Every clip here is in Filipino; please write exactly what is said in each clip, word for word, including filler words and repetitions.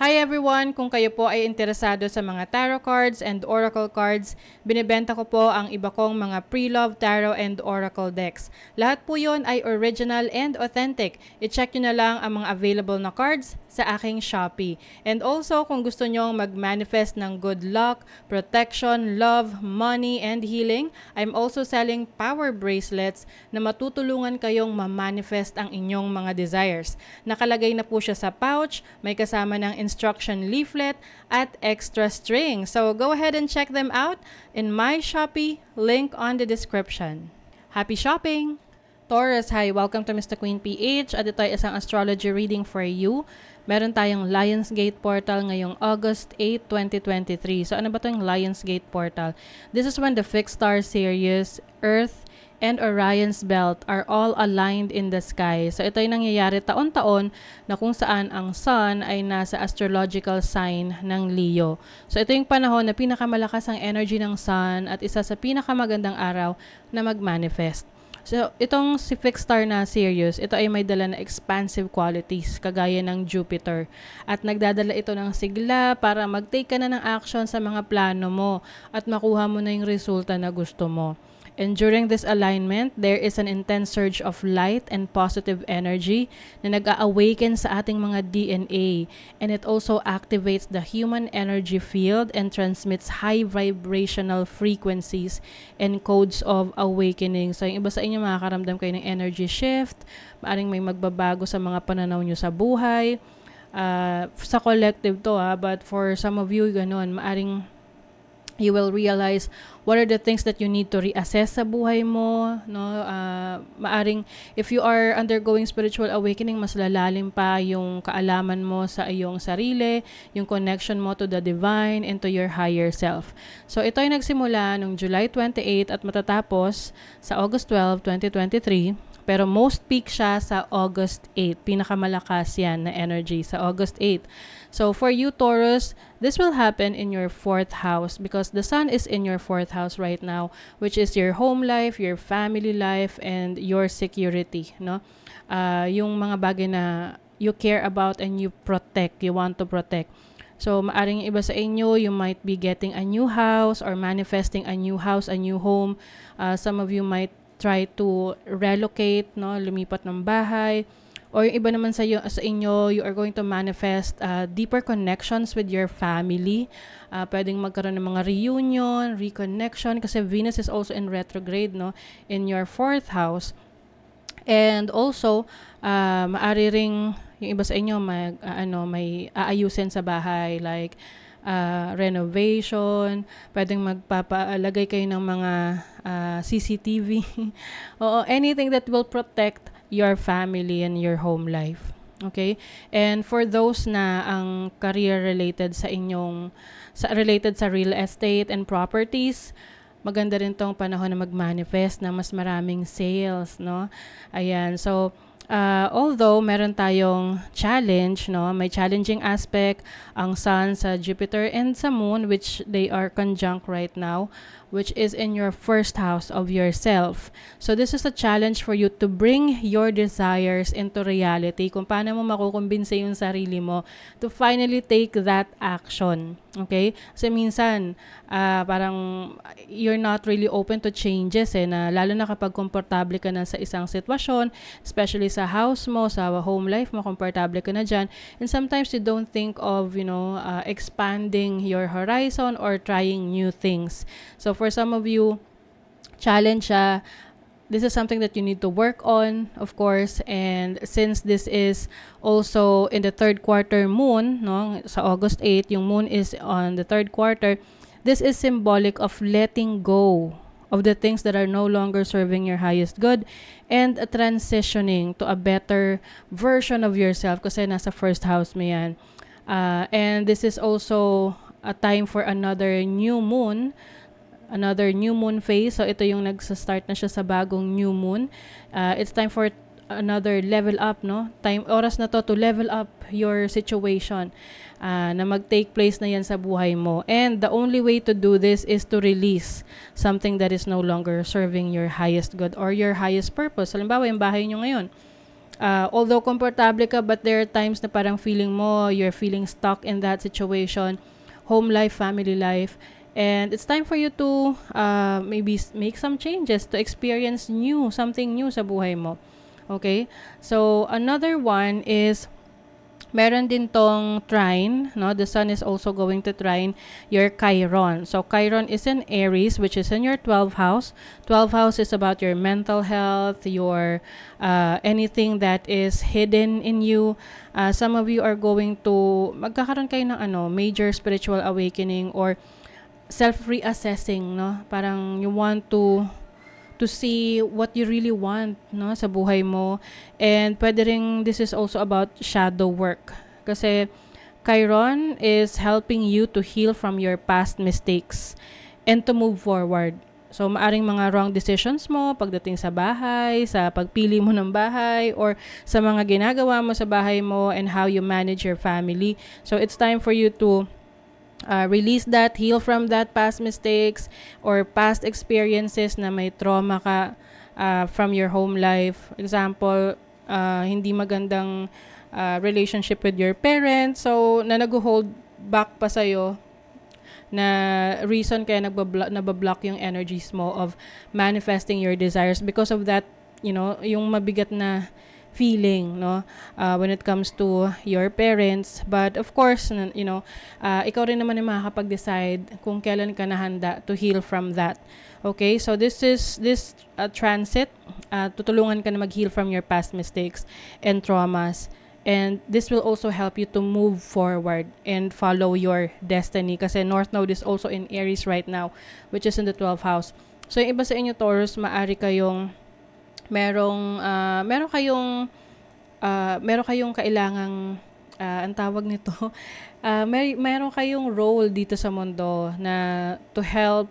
Hi everyone! Kung kayo po ay interesado sa mga tarot cards and oracle cards, binibenta ko po ang iba kong mga pre-love tarot and oracle decks. Lahat po yun ay original and authentic. I-check nyo na lang ang mga available na cards sa aking Shopee. And also, kung gusto nyo mag-manifest ng good luck, protection, love, money, and healing, I'm also selling power bracelets na matutulungan kayong ma-manifest ang inyong mga desires. Nakalagay na po siya sa pouch, may kasama ng instruction leaflet at extra string. So go ahead and check them out in my Shopee, link on the description. Happy shopping! Taurus, hi! Welcome to Mister Queen P H. At ito ay isang astrology reading for you. Meron tayong Lions Gate Portal ngayong August eighth, twenty twenty-three. So ano ba itong Lions Gate Portal? This is when the fixed star Sirius, Earth, and Orion's Belt are all aligned in the sky. So, ito ay nangyayari taon-taon na kung saan ang Sun ay nasa astrological sign ng Leo. So, ito yung panahon na pinakamalakas ang energy ng Sun at isa sa pinakamagandang araw na mag-manifest. So, itong si fixed star na Sirius, ito ay may dala na expansive qualities kagaya ng Jupiter. At nagdadala ito ng sigla para mag-take ka na ng action sa mga plano mo at makuha mo na yung resulta na gusto mo. And during this alignment, there is an intense surge of light and positive energy na nag-a-awaken sa ating mga D N A. And it also activates the human energy field and transmits high vibrational frequencies and codes of awakening. So, yung iba sa inyo makakaramdam kayo ng energy shift, maaring may magbabago sa mga pananaw nyo sa buhay. Uh, sa collective to ha, but for some of you, ganun, maaring you will realize what are the things that you need to reassess sa buhay mo. No? Uh, maaring, if you are undergoing spiritual awakening, mas lalalim pa yung kaalaman mo sa iyong sarili, yung connection mo to the divine and to your higher self. So, ito ay nagsimula noong July twenty-eighth at matatapos sa August twelfth, twenty twenty-three. Pero most peak siya sa August eighth. Pinakamalakas yan na energy sa August eighth. So for you, Taurus, this will happen in your fourth house because the Sun is in your fourth house right now, which is your home life, your family life, and your security. No? Uh, yung mga bagay na you care about and you protect, you want to protect. So, maaring iba sa inyo, you might be getting a new house or manifesting a new house, a new home. Uh, some of you might try to relocate, no, lumipat ng bahay. Or yung iba naman sa, iyo, sa inyo, you are going to manifest uh, deeper connections with your family. Uh, pwedeng magkaroon ng mga reunion, reconnection, kasi Venus is also in retrograde, no, in your fourth house. And also, uh, maari ring yung iba sa inyo mag, uh, ano, may aayusin sa bahay, like Uh, renovation, pwedeng magpapalagay kayo ng mga uh, C C T V o anything that will protect your family and your home life. Okay? And for those na ang career related sa inyong sa, related sa real estate and properties, maganda rin tong panahon na mag-manifest na mas maraming sales, no? Ayan. So, Uh, although meron tayong challenge, no, may challenging aspect ang Sun sa Jupiter and sa Moon, which they are conjunct right now, which is in your first house of yourself. So this is a challenge for you to bring your desires into reality. Kung paano mo makukumbinse yung sarili mo to finally take that action. Okay? Kasi minsan, uh, parang you're not really open to changes, eh, na, lalo na kapag komportable ka na sa isang sitwasyon, especially sa sa house mo, sa home life mo, comfortable ka na dyan. And sometimes you don't think of, you know, uh, expanding your horizon or trying new things. So for some of you, challenge siya. This is something that you need to work on, of course. And since this is also in the third quarter moon, no, sa August eighth, yung moon is on the third quarter, this is symbolic of letting go of the things that are no longer serving your highest good and a transitioning to a better version of yourself kasi nasa first house mo yan. Uh, and this is also a time for another new moon, another new moon phase. So ito yung nagsastart na siya sa bagong new moon. Uh, it's time for another level up, no? Time, oras na to to level up your situation uh, na mag-take place na yan sa buhay mo. And the only way to do this is to release something that is no longer serving your highest good or your highest purpose. Halimbawa, yung bahay nyo ngayon, uh, although komportable ka, but there are times na parang feeling mo, you're feeling stuck in that situation, home life, family life. And it's time for you to uh, maybe make some changes to experience new, something new sa buhay mo. Okay? So, another one is, meron din tong trine, no? The sun is also going to trine your Chiron. So, Chiron is in Aries, which is in your twelfth house. twelfth house is about your mental health, your uh, anything that is hidden in you. Uh, some of you are going to, magkakaroon kayo ng ano, major spiritual awakening or self-reassessing, no? Parang you want to to see what you really want, no, sa buhay mo. And pwede rin, this is also about shadow work. Kasi Chiron is helping you to heal from your past mistakes and to move forward. So, maaring mga wrong decisions mo pagdating sa bahay, sa pagpili mo ng bahay, or sa mga ginagawa mo sa bahay mo and how you manage your family. So, it's time for you to Uh, release that, heal from that past mistakes or past experiences na may trauma ka uh, from your home life. Example, uh, hindi magandang uh, relationship with your parents. So, na nag-hold back pa sa'yo na reason kaya nagbabla- nabablock yung energies mo of manifesting your desires because of that, you know, yung mabigat na feeling, no, uh, when it comes to your parents. But of course, you know, uh, ikaw rin naman yung makakapag-decide kung kailan ka na handa to heal from that. Okay, so this is this uh, transit, uh, tutulungan ka na mag-heal from your past mistakes and traumas, and this will also help you to move forward and follow your destiny kasi North Node is also in Aries right now, which is in the twelfth house. So yung iba sa inyo Taurus, maari kayong merong uh, meron kayong uh, meron kayong kailangang uh, ang tawag nito uh, mer meron kayong role dito sa mundo na to help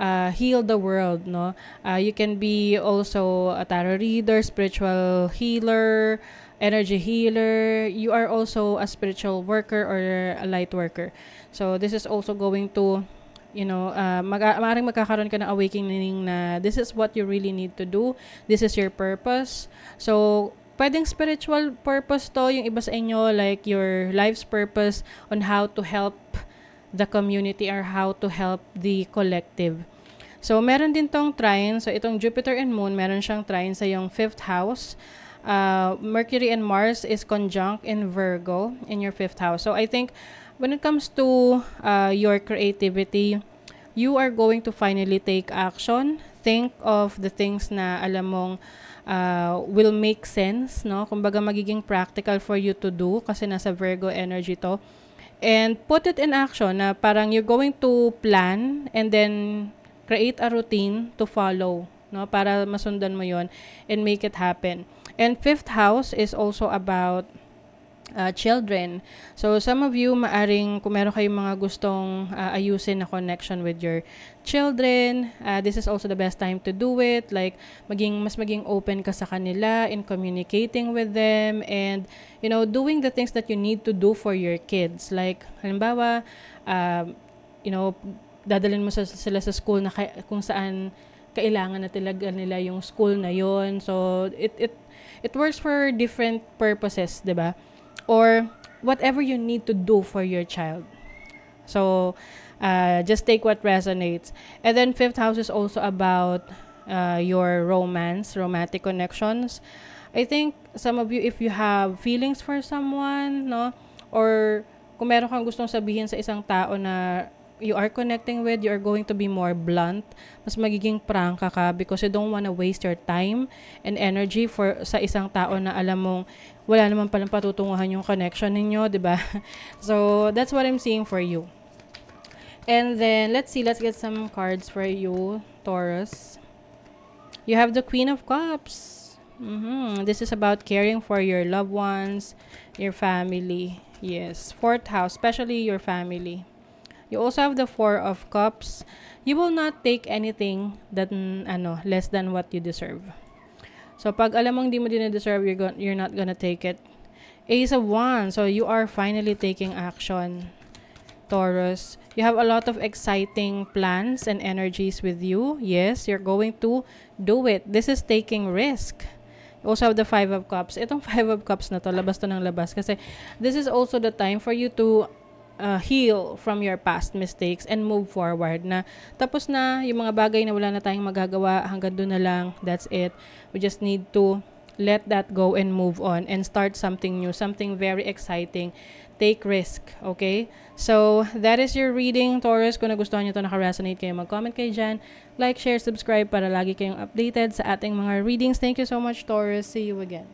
uh, heal the world, no. Uh, you can be also a tarot reader, spiritual healer, energy healer. You are also a spiritual worker or a light worker. So this is also going to, you know, uh, mag maaaring magkakaroon ka ng awakening na this is what you really need to do. This is your purpose. So, pwedeng spiritual purpose to, yung iba sa inyo, like your life's purpose on how to help the community or how to help the collective. So, meron din tong trine. So, itong Jupiter and Moon, meron siyang trine sa yung fifth house. Uh, Mercury and Mars is conjunct in Virgo in your fifth house. So, I think, when it comes to uh, your creativity, you are going to finally take action. Think of the things na alam mong uh, will make sense, no? Kumbaga magiging practical for you to do kasi nasa Virgo energy to. And put it in action na parang you're going to plan and then create a routine to follow, no? Para masundan mo yon and make it happen. And fifth house is also about Uh, children. So, some of you, maaring kung meron kayong mga gustong uh, ayusin na connection with your children, uh, this is also the best time to do it. Like, maging, mas maging open ka sa kanila in communicating with them and, you know, doing the things that you need to do for your kids. Like, halimbawa, uh, you know, dadalhin mo sa, sila sa school na kung saan kailangan na talaga nila yung school na yon. So, it, it, it works for different purposes, di ba? Or whatever you need to do for your child. So, uh, just take what resonates. And then, fifth house is also about uh, your romance, romantic connections. I think some of you, if you have feelings for someone, no, or kung meron kang gustong sabihin sa isang tao na you are connecting with, you are going to be more blunt. Mas magiging prangka ka because you don't want to waste your time and energy for sa isang tao na alam mong wala naman palang patutunguhan yung connection ninyo, di ba? So, that's what I'm seeing for you. And then, let's see, let's get some cards for you, Taurus. You have the Queen of Cups. Mm-hmm. This is about caring for your loved ones, your family. Yes, fourth house, especially your family. You also have the Four of Cups. You will not take anything that, ano, less than what you deserve. So, pag alam mong di mo din deserve, you're, go you're not gonna take it. Ace of Wands. So, you are finally taking action, Taurus. You have a lot of exciting plans and energies with you. Yes, you're going to do it. This is taking risk. also the Five of Cups. Itong Five of Cups na to, labas to ng labas. Kasi this is also the time for you to Uh, heal from your past mistakes and move forward na tapos na yung mga bagay na wala na tayong magagawa, hanggang doon na lang, that's it. We just need to let that go and move on and start something new, something very exciting. Take risk, okay? So, that is your reading, Taurus. Kung nagustuhan nyo ito, naka-resonate kayo, mag-comment kayo dyan. Like, share, subscribe para lagi kayong updated sa ating mga readings. Thank you so much, Taurus. See you again.